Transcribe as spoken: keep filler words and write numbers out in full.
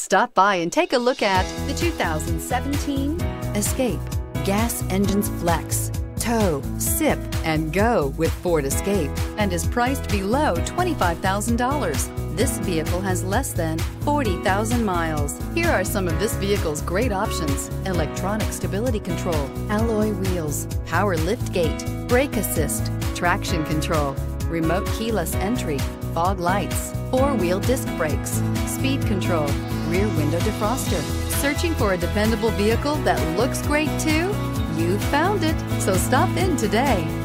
Stop by and take a look at the two thousand seventeen Escape. Gas engines flex, tow, sip, and go with Ford Escape, and is priced below twenty-five thousand dollars. This vehicle has less than forty thousand miles. Here are some of this vehicle's great options: electronic stability control, alloy wheels, power liftgate, brake assist, traction control, remote keyless entry, fog lights, four-wheel disc brakes, speed control, rear window defroster. Searching for a dependable vehicle that looks great too? You found it, so stop in today.